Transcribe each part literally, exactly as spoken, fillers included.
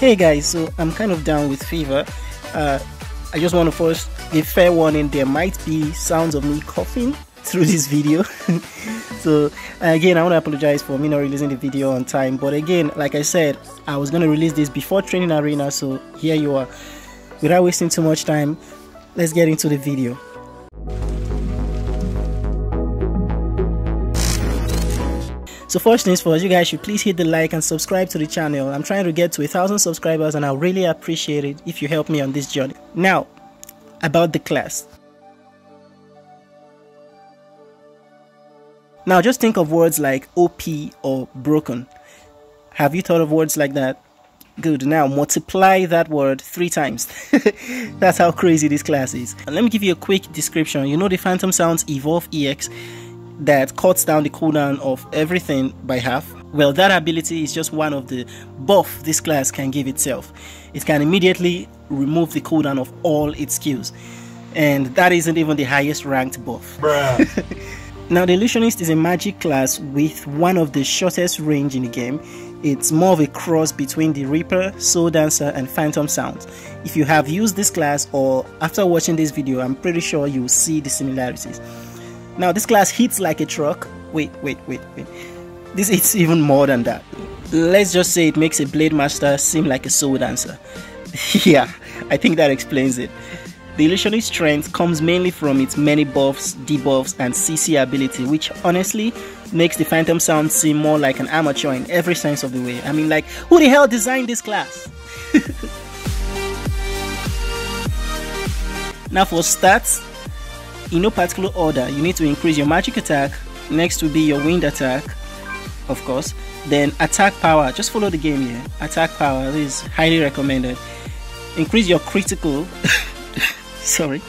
Hey guys, so I'm kind of down with fever. Uh, I just want to first give fair warning, there might be sounds of me coughing through this video. So again, I want to apologize for me not releasing the video on time, but again, like I said, I was going to release this before Training Arena, so here you are. Without wasting too much time, let's get into the video. So first things first, you guys should please hit the like and subscribe to the channel. I'm trying to get to a thousand subscribers and I really appreciate it if you help me on this journey. Now, about the class. Now just think of words like O P or broken. Have you thought of words like that? Good, now multiply that word three times. That's how crazy this class is. And let me give you a quick description. You know the Phantom Sounds Evolve E X that cuts down the cooldown of everything by half? Well, that ability is just one of the buff this class can give itself. It can immediately remove the cooldown of all its skills. And that isn't even the highest ranked buff. Bruh. Now, the Illusionist is a magic class with one of the shortest range in the game. It's more of a cross between the Reaper, Soul Dancer, and Phantom Sounds. If you have used this class or after watching this video, I'm pretty sure you'll see the similarities. Now, this class hits like a truck. Wait, wait, wait, wait. This hits even more than that. Let's just say it makes a Blademaster seem like a Soul Dancer. Yeah, I think that explains it. The Illusionist's strength comes mainly from its many buffs, debuffs, and C C ability, which honestly makes the Phantom Sound seem more like an amateur in every sense of the way. I mean, like, who the hell designed this class? Now for stats, in no particular order, you need to increase your magic attack, next will be your wind attack, of course, then attack power. Just follow the game here. Attack power is highly recommended. Increase your critical. Sorry,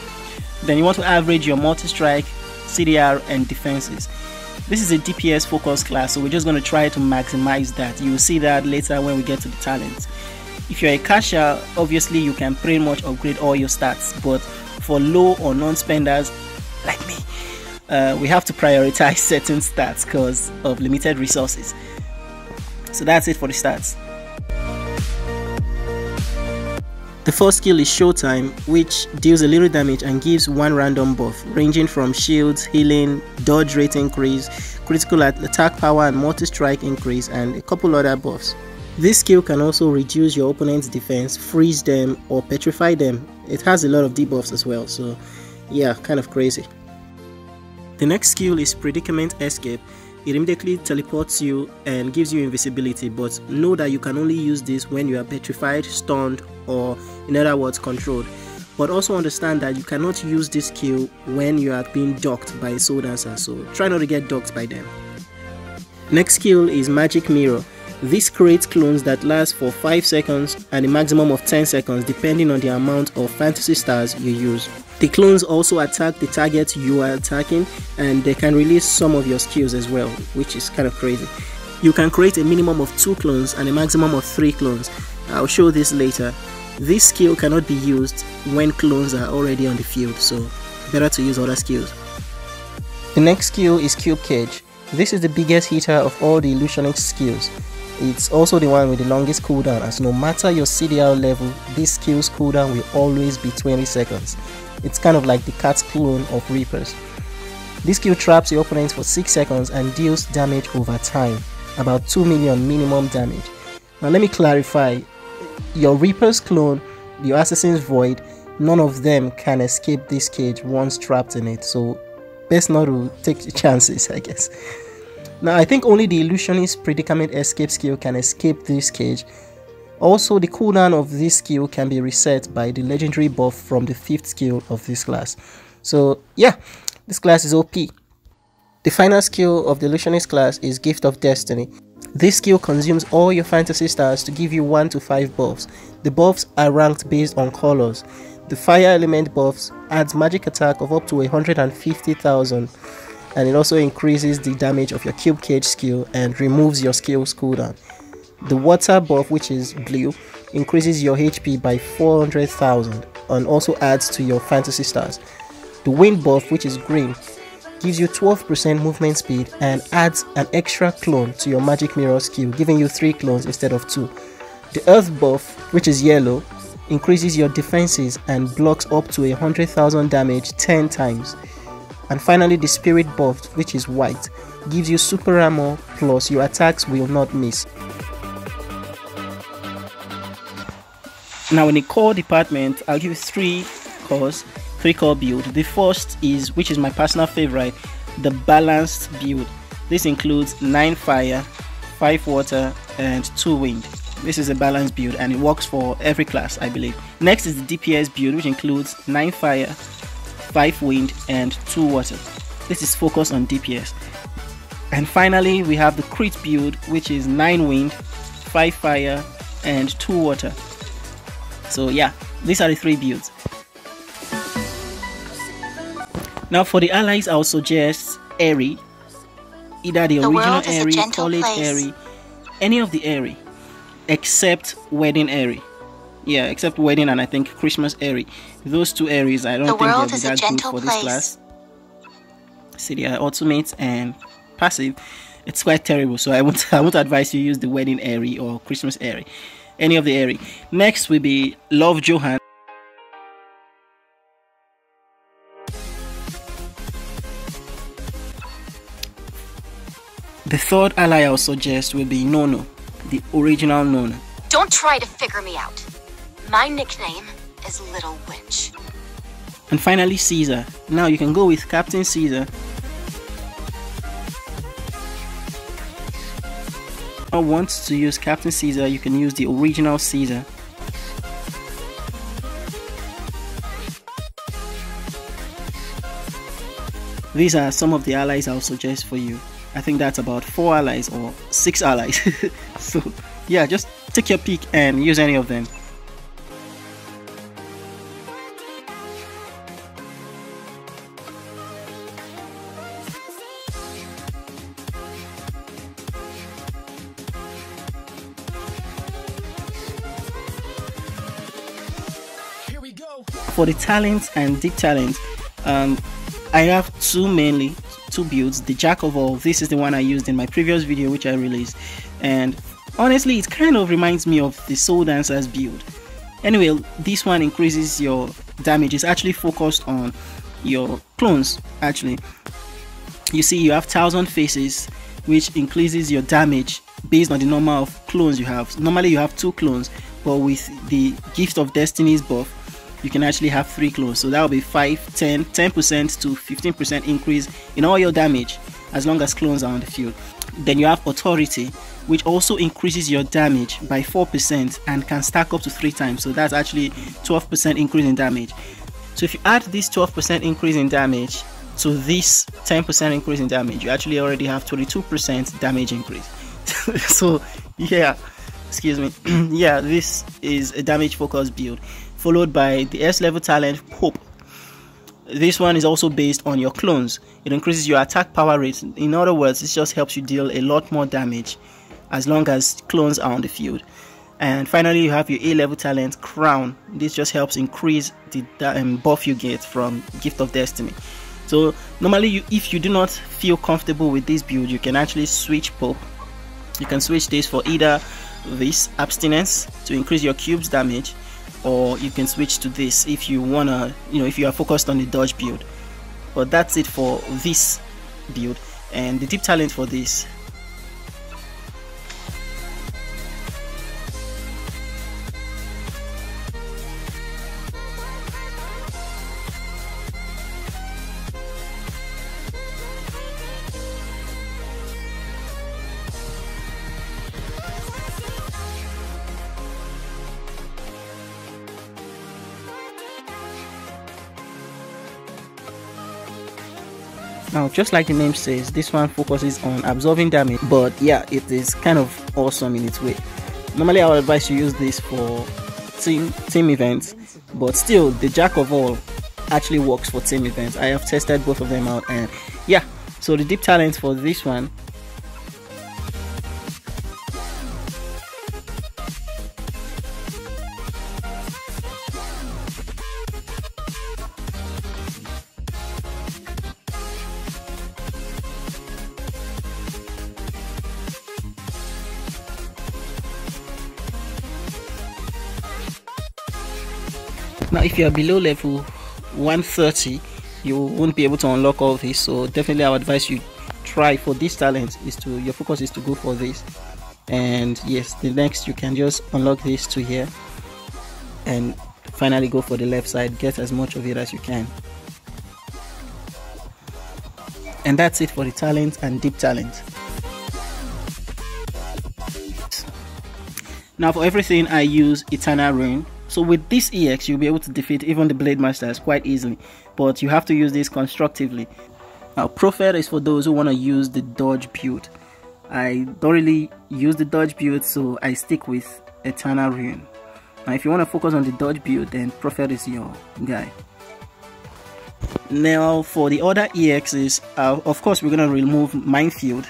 then you want to average your multi-strike, C D R, and defenses. This is a D P S focused class, so we're just going to try to maximize that. You'll see that later when we get to the talents. If you're a cashier, obviously you can pretty much upgrade all your stats, but for low or non-spenders like me, uh, we have to prioritize certain stats because of limited resources. So that's it for the stats. The first skill is Showtime, which deals a little damage and gives one random buff, ranging from shields, healing, dodge rate increase, critical attack power and multi-strike increase, and a couple other buffs. This skill can also reduce your opponent's defense, freeze them, or petrify them. It has a lot of debuffs as well, so yeah, kind of crazy. The next skill is Predicament Escape. It immediately teleports you and gives you invisibility, but know that you can only use this when you are petrified, stunned, or in other words controlled. But also understand that you cannot use this skill when you are being docked by a Soul Dancer, so try not to get docked by them. Next skill is Magic Mirror. This creates clones that last for five seconds and a maximum of ten seconds depending on the amount of fantasy stars you use. The clones also attack the target you are attacking, and they can release some of your skills as well, which is kind of crazy. You can create a minimum of two clones and a maximum of three clones. I'll show this later. This skill cannot be used when clones are already on the field, so better to use other skills. The next skill is Cube Cage. This is the biggest hitter of all the Illusionist skills. It's also the one with the longest cooldown, as no matter your C D R level, this skill's cooldown will always be twenty seconds. It's kind of like the cat's clone of Reapers. This skill traps your opponents for six seconds and deals damage over time, about two million minimum damage. Now let me clarify, your Reaper's clone, your Assassin's Void, none of them can escape this cage once trapped in it, so best not to take chances, I guess. Now I think only the Illusionist Predicament Escape skill can escape this cage. Also, the cooldown of this skill can be reset by the legendary buff from the fifth skill of this class. So yeah, this class is O P. The final skill of the Illusionist class is Gift of Destiny. This skill consumes all your fantasy stars to give you one to five buffs. The buffs are ranked based on colors. The fire element buffs adds magic attack of up to one hundred fifty thousand, and it also increases the damage of your Cube Cage skill and removes your skill's cooldown. The water buff, which is blue, increases your H P by four hundred thousand and also adds to your fantasy stars. The wind buff, which is green, gives you twelve percent movement speed and adds an extra clone to your Magic Mirror skill, giving you three clones instead of two. The Earth buff, which is yellow, increases your defenses and blocks up to one hundred thousand damage ten times. And finally, the Spirit buff, which is white, gives you super armor plus your attacks will not miss. Now in the core department, I'll give you three cores, three core build. The first is, which is my personal favorite, the balanced build. This includes nine fire, five water and two wind. This is a balanced build and it works for every class, I believe. Next is the D P S build, which includes nine fire, five wind and two water. This is focused on D P S. And finally we have the crit build, which is nine wind, five fire and two water. So yeah, these are the three builds. Now for the allies, I would suggest Aerie, either the, the original Aerie, college Aerie, any of the Aerie, except wedding Aerie. Yeah, except wedding and I think Christmas Aerie. Those two Aeries I don't the think they'll be that good for place. This class. See, they are ultimate and passive. It's quite terrible, so I won't I won't advise you use the wedding Aerie or Christmas Aerie. Any of the Aerie. Next will be Love Johan. The third ally I'll suggest will be Nono, the original Nono. Don't try to figure me out. My nickname is Little Witch. And finally Caesar. Now you can go with Captain Caesar or want to use Captain Caesar, you can use the original Caesar. These are some of the allies I'll suggest for you. I think that's about four allies or six allies. So yeah, just take your pick and use any of them. For the talents and deep talents, um, I have two mainly, two builds. The Jack of All, this is the one I used in my previous video which I released, and honestly it kind of reminds me of the Soul Dancer's build. Anyway, this one increases your damage. It's actually focused on your clones actually. You see, you have Thousand Faces, which increases your damage based on the number of clones you have. Normally you have two clones, but with the Gift of Destiny's buff you can actually have three clones, so that will be five, ten, ten percent to fifteen percent increase in all your damage as long as clones are on the field. Then you have Authority, which also increases your damage by four percent and can stack up to three times, so that's actually twelve percent increase in damage. So if you add this twelve percent increase in damage to this ten percent increase in damage, you actually already have twenty-two percent damage increase. So yeah, excuse me, yeah, this is a damage focused build. Followed by the S level talent Pope. This one is also based on your clones. It increases your attack power rate. In other words, it just helps you deal a lot more damage as long as clones are on the field. And finally you have your A level talent Crown. This just helps increase the um, buff you get from Gift of Destiny. So normally you, if you do not feel comfortable with this build, you can actually switch Pope. You can switch this for either this Abstinence to increase your cube's damage, or you can switch to this if you wanna, you know, if you are focused on the dodge build. But that's it for this build and the deep talent for this. Now just like the name says, this one focuses on absorbing damage, but yeah, it is kind of awesome in its way. Normally I would advise you use this for team team events, but still the Jack of All actually works for team events. I have tested both of them out and yeah, so the deep talent for this one Now if you are below level one thirty, you won't be able to unlock all this, so definitely I would advise you try for this talent is to your focus is to go for this. And yes, the next you can just unlock this to here and finally go for the left side, get as much of it as you can. And that's it for the talent and deep talent. Now for everything I use Eternal Ruin. So with this E X you'll be able to defeat even the Blademasters quite easily, but you have to use this constructively. Now Prophet is for those who want to use the dodge build. I don't really use the dodge build, so I stick with Eternal Ruin. Now if you want to focus on the dodge build, then Prophet is your guy. Now for the other E Xs, uh, of course we're going to remove Minefield.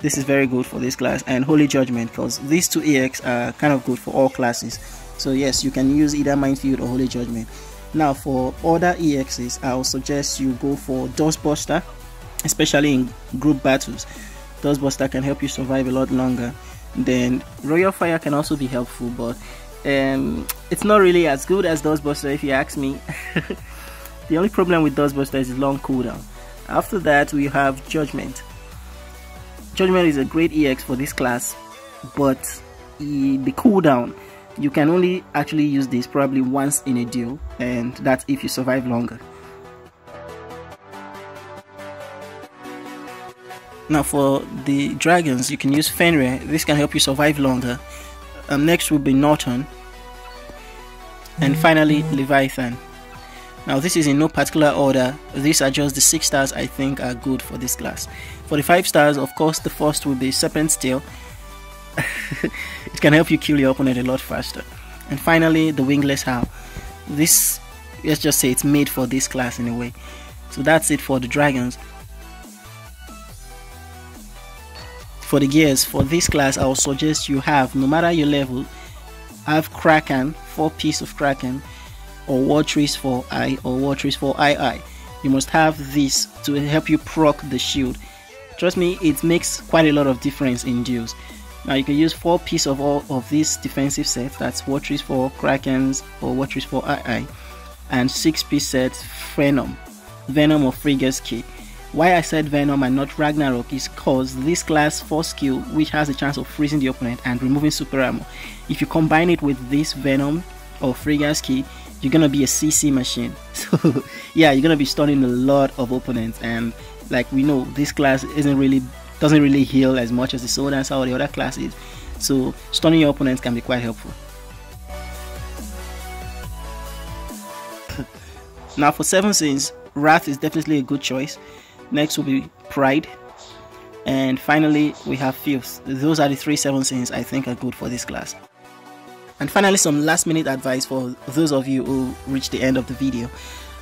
This is very good for this class, and Holy Judgment, because these two E X are kind of good for all classes. So yes, you can use either Minefield or Holy Judgment. Now for other E Xs, I'll suggest you go for Dust Buster, especially in group battles. Dust Buster can help you survive a lot longer. Then Royal Fire can also be helpful, but um, it's not really as good as Dust Buster if you ask me. The only problem with Dust Buster is long cooldown. After that we have Judgment. Judgment is a great E X for this class, but the cooldown, you can only actually use this probably once in a duel, and that's if you survive longer. Now for the dragons, you can use Fenrir. This can help you survive longer. Um, next will be Norton, and finally Leviathan. Now this is in no particular order, these are just the six stars I think are good for this class. For the five stars, of course the first will be Serpent's Tail. It can help you kill your opponent a lot faster. And finally the Wingless Howl. This, let's just say it's made for this class in a way. So that's it for the dragons. For the gears, for this class I would suggest you have, no matter your level, have Kraken, four piece of Kraken, or Wartrice for I or Wartrice for two. You must have this to help you proc the shield. Trust me, it makes quite a lot of difference in duels. Now you can use four piece of all of this defensive set, that's Wartrice for Krakens or Wartrice for two, and six piece set Venom, Venom or Frigga's Key. Why I said Venom and not Ragnarok is cause this class four skill, which has a chance of freezing the opponent and removing super armor, if you combine it with this Venom or Frigga's Key, you're gonna be a C C machine. So yeah, you're gonna be stunning a lot of opponents, and like we know, this class isn't really doesn't really heal as much as the Soul Dancer or the other classes, so stunning your opponents can be quite helpful. Now for Seven Sins, Wrath is definitely a good choice. Next will be Pride, and finally we have Filth. Those are the three Seven Sins I think are good for this class. And finally, some last minute advice for those of you who reach the end of the video.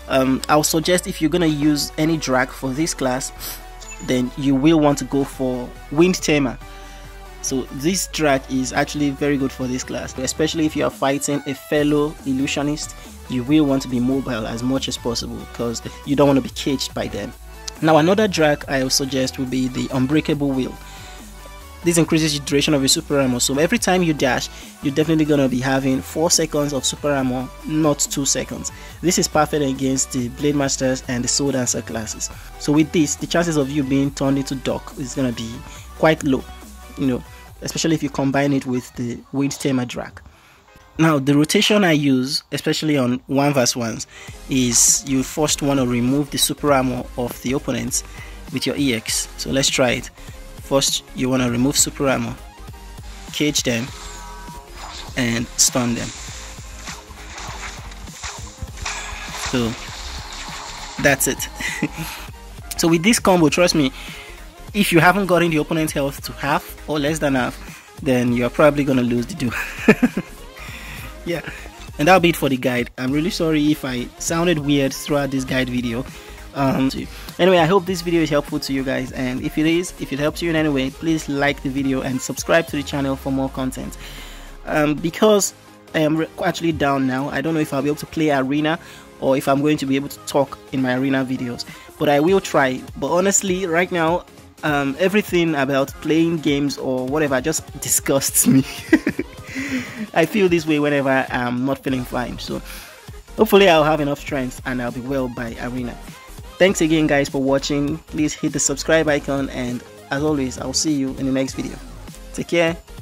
Um, I'll suggest if you're gonna use any drag for this class, then you will want to go for Wind Tamer. So this drag is actually very good for this class, especially if you are fighting a fellow illusionist. You will want to be mobile as much as possible because you don't want to be caged by them. Now another drag I'll suggest will be the Unbreakable Wheel. This increases the duration of your super armor, so every time you dash, you're definitely gonna be having four seconds of super armor, not two seconds. This is perfect against the Blademasters and the Soul Dancer classes. So with this, the chances of you being turned into Doc is gonna be quite low, you know, especially if you combine it with the Wind Tamer drag. Now the rotation I use, especially on one versus ones, is you first want to remove the super armor of the opponents with your E X. So let's try it. First, you want to remove super armor, cage them, and stun them. So that's it. So with this combo, trust me, if you haven't gotten the opponent's health to half or less than half, then you're probably gonna lose the duel. Yeah, and that'll be it for the guide. I'm really sorry if I sounded weird throughout this guide video. Um, anyway, I hope this video is helpful to you guys, and if it is, if it helps you in any way, please like the video and subscribe to the channel for more content. Um, because I am actually down now, I don't know if I'll be able to play Arena or if I'm going to be able to talk in my Arena videos, but I will try. But honestly, right now, um, everything about playing games or whatever just disgusts me. I feel this way whenever I'm not feeling fine. So Hopefully I'll have enough strength and I'll be well by arena. Thanks again guys for watching. Please hit the subscribe icon, and as always I'll see you in the next video. Take care.